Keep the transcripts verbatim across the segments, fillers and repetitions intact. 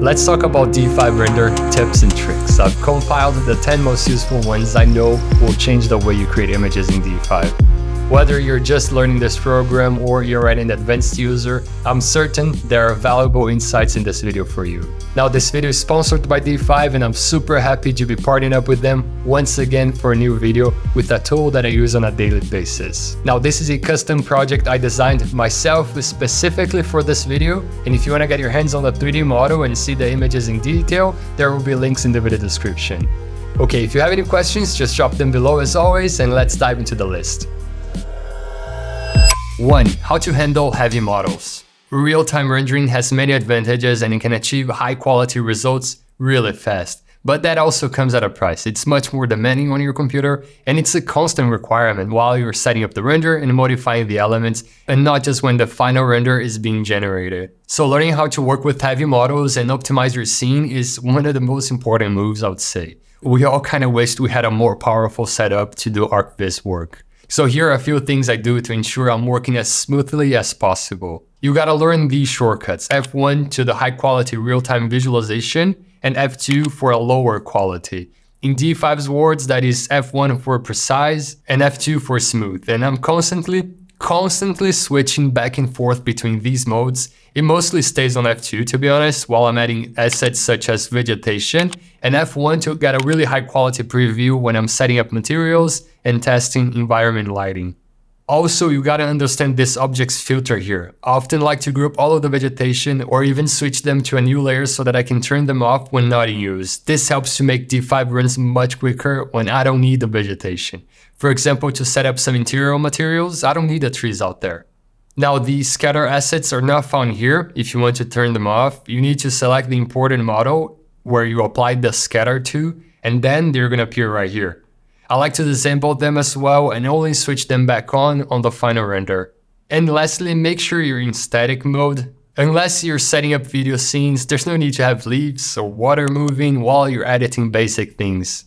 Let's talk about D five Render tips and tricks. I've compiled the ten most useful ones I know will change the way you create images in D five. Whether you're just learning this program or you're an advanced user, I'm certain there are valuable insights in this video for you. Now, this video is sponsored by D five, and I'm super happy to be partnering up with them once again for a new video with a tool that I use on a daily basis. Now, this is a custom project I designed myself specifically for this video, and if you want to get your hands on the three D model and see the images in detail, there will be links in the video description. Okay, if you have any questions, just drop them below as always, and let's dive into the list. one. How to handle heavy models. Real-time rendering has many advantages, and it can achieve high-quality results really fast. But that also comes at a price. It's much more demanding on your computer, and it's a constant requirement while you're setting up the render and modifying the elements, and not just when the final render is being generated. So learning how to work with heavy models and optimize your scene is one of the most important moves, I would say. We all kind of wished we had a more powerful setup to do ArcVis work. So here are a few things I do to ensure I'm working as smoothly as possible. You gotta learn these shortcuts, F one to the high quality real-time visualization and F two for a lower quality. In D five's words, that is F one for precise and F two for smooth. And I'm constantly, constantly switching back and forth between these modes. It mostly stays on F two, to be honest, while I'm adding assets such as vegetation, and F one to get a really high quality preview when I'm setting up materials and testing environment lighting. Also, you gotta understand this object's filter here. I often like to group all of the vegetation or even switch them to a new layer so that I can turn them off when not in use. This helps to make D five runs much quicker when I don't need the vegetation. For example, to set up some interior materials, I don't need the trees out there. Now, the scatter assets are not found here. If you want to turn them off, you need to select the imported model where you applied the scatter to, and then they're gonna appear right here. I like to disable them as well and only switch them back on on the final render. And lastly, make sure you're in static mode. Unless you're setting up video scenes, there's no need to have leaves or water moving while you're editing basic things.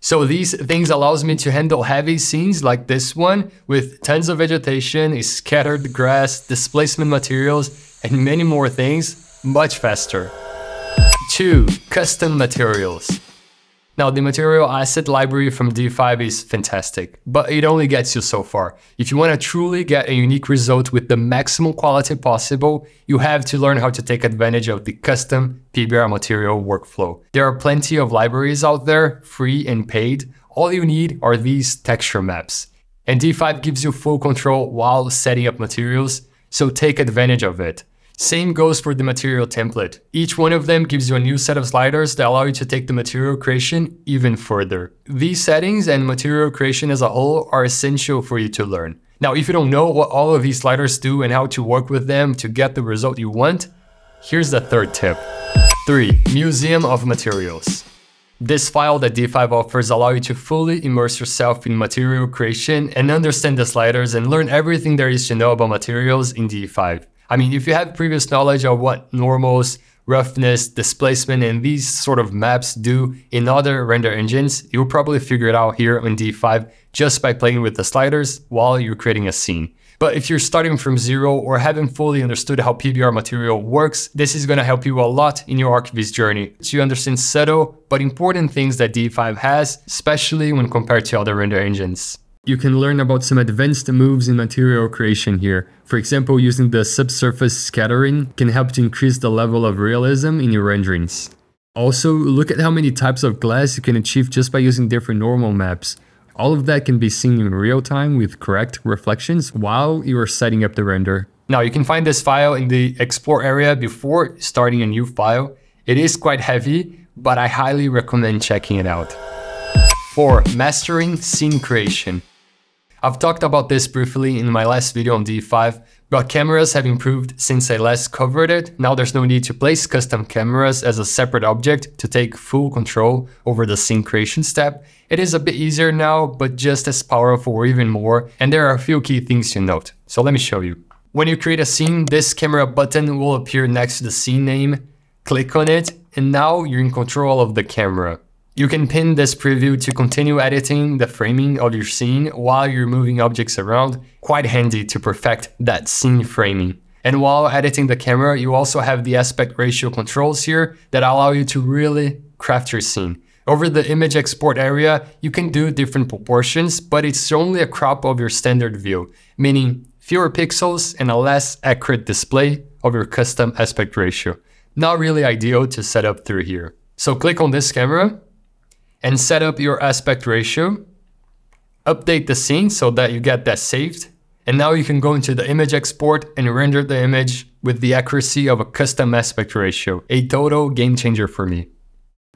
So these things allows me to handle heavy scenes like this one with tons of vegetation, scattered grass, displacement materials, and many more things much faster. two. Custom materials. Now, the material asset library from D five is fantastic, but it only gets you so far. If you want to truly get a unique result with the maximum quality possible, you have to learn how to take advantage of the custom P B R material workflow. There are plenty of libraries out there, free and paid. All you need are these texture maps. And D five gives you full control while setting up materials, so take advantage of it. Same goes for the material template. Each one of them gives you a new set of sliders that allow you to take the material creation even further. These settings and material creation as a whole are essential for you to learn. Now, if you don't know what all of these sliders do and how to work with them to get the result you want, here's the third tip. three. Museum of Materials. This file that D five offers allows you to fully immerse yourself in material creation and understand the sliders and learn everything there is to know about materials in D five. I mean, if you have previous knowledge of what normals, roughness, displacement, and these sort of maps do in other render engines, you'll probably figure it out here on D five just by playing with the sliders while you're creating a scene. But if you're starting from zero or haven't fully understood how P B R material works, this is going to help you a lot in your ArcVis journey to understand subtle but important things that D five has, especially when compared to other render engines. You can learn about some advanced moves in material creation here. For example, using the subsurface scattering can help to increase the level of realism in your renderings. Also, look at how many types of glass you can achieve just by using different normal maps. All of that can be seen in real time with correct reflections while you are setting up the render. Now, you can find this file in the explore area before starting a new file. It is quite heavy, but I highly recommend checking it out. four. Mastering scene creation. I've talked about this briefly in my last video on D five, but cameras have improved since I last covered it. Now there's no need to place custom cameras as a separate object to take full control over the scene creation step. It is a bit easier now, but just as powerful or even more, and there are a few key things to note. So let me show you. When you create a scene, this camera button will appear next to the scene name. Click on it, and now you're in control of the camera. You can pin this preview to continue editing the framing of your scene while you're moving objects around. Quite handy to perfect that scene framing. And while editing the camera, you also have the aspect ratio controls here that allow you to really craft your scene. Over the image export area, you can do different proportions, but it's only a crop of your standard view, meaning fewer pixels and a less accurate display of your custom aspect ratio. Not really ideal to set up through here. So click on this camera and set up your aspect ratio, update the scene so that you get that saved. And now you can go into the image export and render the image with the accuracy of a custom aspect ratio. A total game changer for me.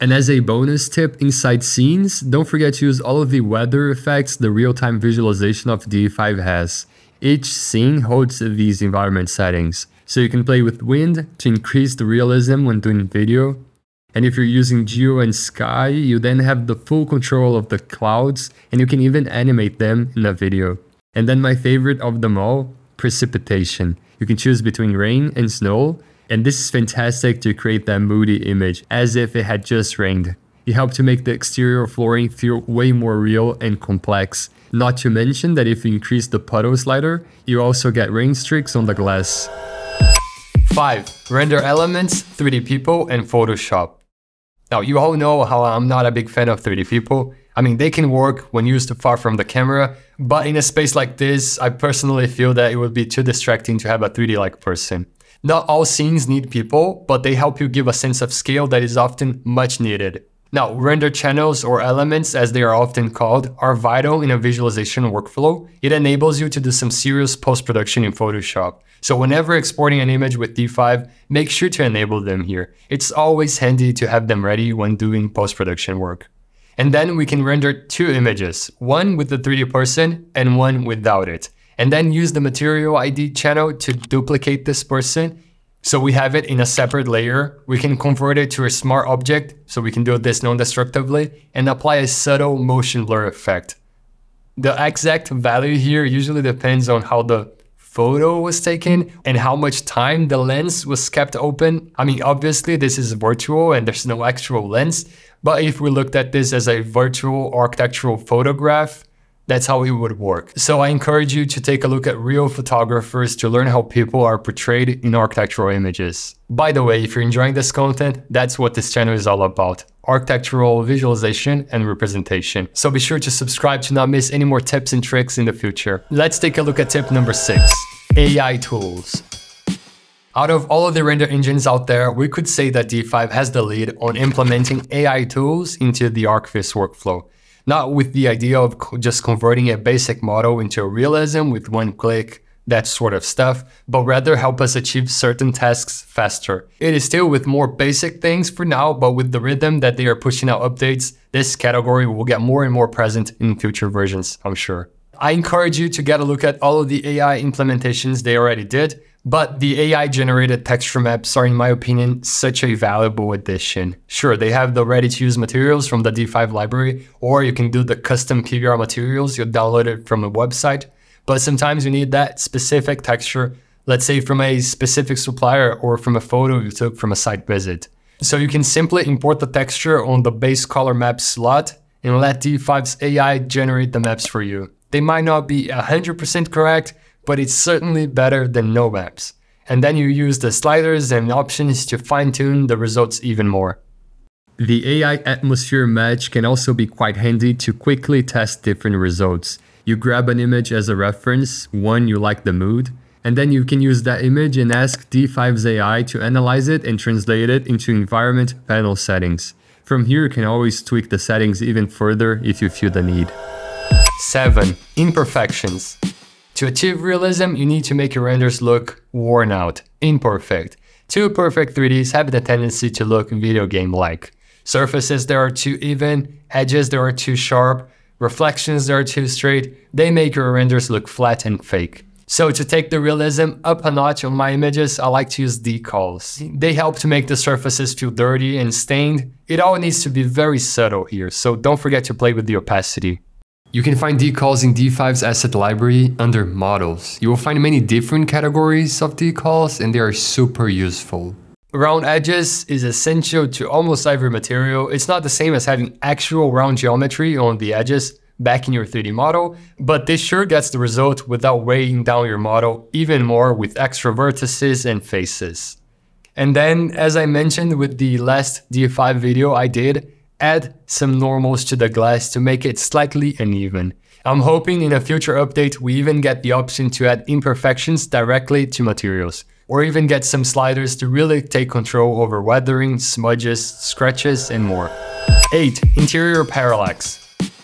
And as a bonus tip inside scenes, don't forget to use all of the weather effects the real-time visualization of D five has. Each scene holds these environment settings, so you can play with wind to increase the realism when doing video. And if you're using Geo and Sky, you then have the full control of the clouds, and you can even animate them in a video. And then my favorite of them all, precipitation. You can choose between rain and snow. And this is fantastic to create that moody image, as if it had just rained. It helped to make the exterior flooring feel way more real and complex. Not to mention that if you increase the puddle slider, you also get rain streaks on the glass. five. Render elements, three D people, and Photoshop. Now, you all know how I'm not a big fan of three D people. I mean, they can work when used far from the camera, but in a space like this, I personally feel that it would be too distracting to have a three D-like person. Not all scenes need people, but they help you give a sense of scale that is often much needed. Now, render channels, or elements as they are often called, are vital in a visualization workflow. It enables you to do some serious post-production in Photoshop. So whenever exporting an image with D five, make sure to enable them here. It's always handy to have them ready when doing post-production work. And then we can render two images, one with the three D person and one without it. And then use the Material I D channel to duplicate this person, so we have it in a separate layer. We can convert it to a smart object, so we can do this non-destructively, and apply a subtle motion blur effect. The exact value here usually depends on how the photo was taken and how much time the lens was kept open. I mean, obviously this is virtual and there's no actual lens, but if we looked at this as a virtual architectural photograph, that's how it would work. So I encourage you to take a look at real photographers to learn how people are portrayed in architectural images. By the way, if you're enjoying this content, that's what this channel is all about: architectural visualization and representation. So be sure to subscribe to not miss any more tips and tricks in the future. Let's take a look at tip number six, A I tools. Out of all of the render engines out there, we could say that D five has the lead on implementing A I tools into the ArcVis workflow. Not with the idea of just converting a basic model into realism with one click, that sort of stuff, but rather help us achieve certain tasks faster. It is still with more basic things for now, but with the rhythm that they are pushing out updates, this category will get more and more present in future versions, I'm sure. I encourage you to get a look at all of the A I implementations they already did, but the A I-generated texture maps are, in my opinion, such a valuable addition. Sure, they have the ready-to-use materials from the D five library, or you can do the custom P B R materials you downloaded from a website, but sometimes you need that specific texture, let's say from a specific supplier or from a photo you took from a site visit. So you can simply import the texture on the base color map slot and let D five's A I generate the maps for you. They might not be one hundred percent correct, but it's certainly better than no maps. And then you use the sliders and options to fine-tune the results even more. The A I atmosphere match can also be quite handy to quickly test different results. You grab an image as a reference, one you like the mood, and then you can use that image and ask D five's A I to analyze it and translate it into environment panel settings. From here, you can always tweak the settings even further if you feel the need. seven. Imperfections. To achieve realism, you need to make your renders look worn out, imperfect. Too perfect three Ds have the tendency to look video game-like. Surfaces that are too even, edges that are too sharp, reflections that are too straight, they make your renders look flat and fake. So to take the realism up a notch on my images, I like to use decals. They help to make the surfaces feel dirty and stained. It all needs to be very subtle here, so don't forget to play with the opacity. You can find decals in D five's asset library under models. You will find many different categories of decals and they are super useful. Round edges is essential to almost every material. It's not the same as having actual round geometry on the edges, back in your three D model, but this sure gets the result without weighing down your model even more with extra vertices and faces. And then, as I mentioned with the last D five video I did, add some normals to the glass to make it slightly uneven. I'm hoping in a future update we even get the option to add imperfections directly to materials, or even get some sliders to really take control over weathering, smudges, scratches, and more. eight. Interior parallax.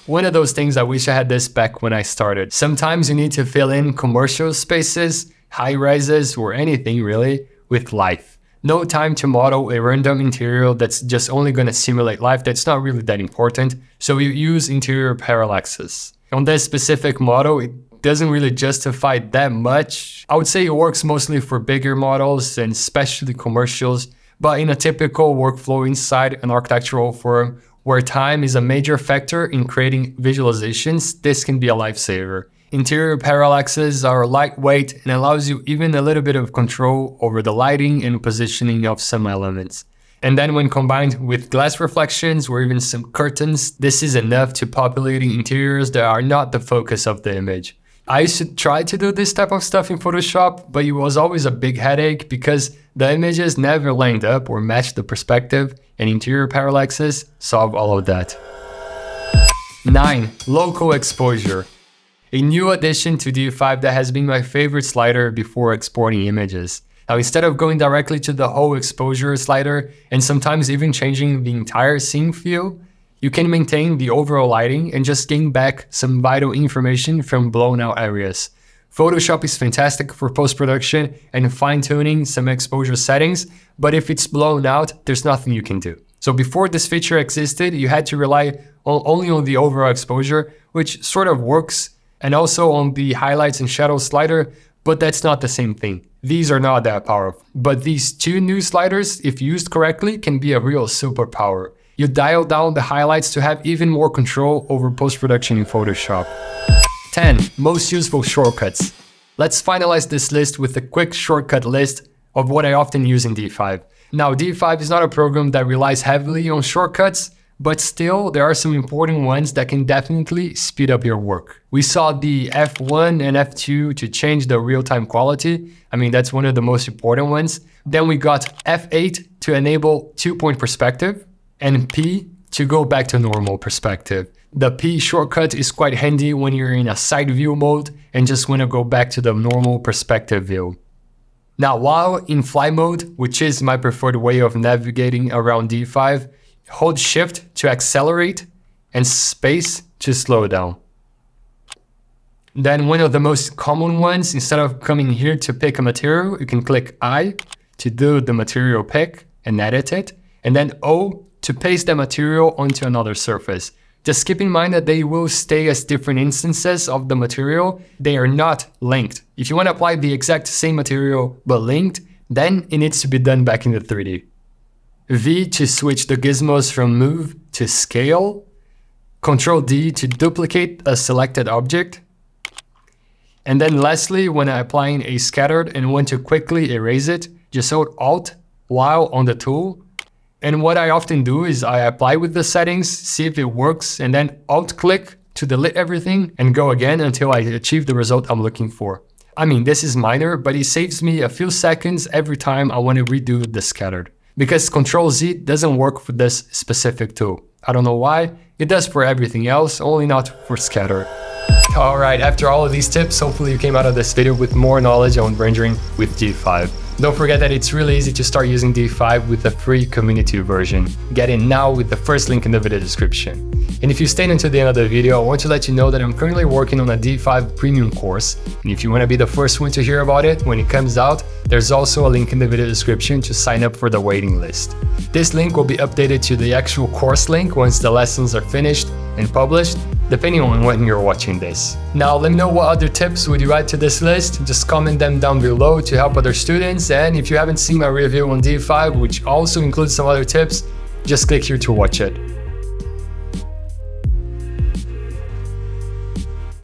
One of those things I wish I had this back when I started. Sometimes you need to fill in commercial spaces, high-rises, or anything really, with life. No time to model a random interior that's just only gonna simulate life, that's not really that important, so you use interior parallaxes. On this specific model, it doesn't really justify that much. I would say it works mostly for bigger models and especially commercials, but in a typical workflow inside an architectural firm where time is a major factor in creating visualizations, this can be a lifesaver. Interior parallaxes are lightweight and allows you even a little bit of control over the lighting and positioning of some elements. And then when combined with glass reflections or even some curtains, this is enough to populating interiors that are not the focus of the image. I used to try to do this type of stuff in Photoshop, but it was always a big headache because the images never lined up or matched the perspective, and interior parallaxes solve all of that. nine. Local exposure. A new addition to D five that has been my favorite slider before exporting images. Now, instead of going directly to the whole exposure slider and sometimes even changing the entire scene view, you can maintain the overall lighting and just gain back some vital information from blown out areas. Photoshop is fantastic for post-production and fine-tuning some exposure settings, but if it's blown out, there's nothing you can do. So before this feature existed, you had to rely on, only on the overall exposure, which sort of works, and also on the highlights and shadows slider, but that's not the same thing. These are not that powerful. But these two new sliders, if used correctly, can be a real superpower. You dial down the highlights to have even more control over post-production in Photoshop. ten. Most useful shortcuts. Let's finalize this list with a quick shortcut list of what I often use in D five. Now, D five is not a program that relies heavily on shortcuts, but still, there are some important ones that can definitely speed up your work. We saw the F one and F two to change the real-time quality. I mean, that's one of the most important ones. Then we got F eight to enable two-point perspective and P to go back to normal perspective. The P shortcut is quite handy when you're in a side view mode and just want to go back to the normal perspective view. Now, while in fly mode, which is my preferred way of navigating around D five, hold Shift to accelerate and Space to slow down. Then one of the most common ones, instead of coming here to pick a material, you can click I to do the material pick and edit it, and then O to paste the material onto another surface. Just keep in mind that they will stay as different instances of the material. They are not linked. If you want to apply the exact same material but linked, then it needs to be done back in the three D. V to switch the gizmos from move to scale, control D to duplicate a selected object, and then lastly, when applying a scattered and want to quickly erase it, just hold Alt while on the tool. And what I often do is I apply with the settings, see if it works, and then Alt click to delete everything and go again until I achieve the result I'm looking for. I mean, this is minor, but it saves me a few seconds every time I want to redo the scattered. Because control Z doesn't work for this specific tool. I don't know why, it does for everything else, only not for scatter. Alright, after all of these tips, hopefully you came out of this video with more knowledge on rendering with D five. Don't forget that it's really easy to start using D five with the free community version. Get in now with the first link in the video description. And if you stayed until the end of the video, I want to let you know that I'm currently working on a D five premium course, and if you want to be the first one to hear about it when it comes out, there's also a link in the video description to sign up for the waiting list. This link will be updated to the actual course link once the lessons are finished and published, depending on when you're watching this. Now, let me know what other tips would you add to this list. Just comment them down below to help other students, and if you haven't seen my review on D five, which also includes some other tips, just click here to watch it.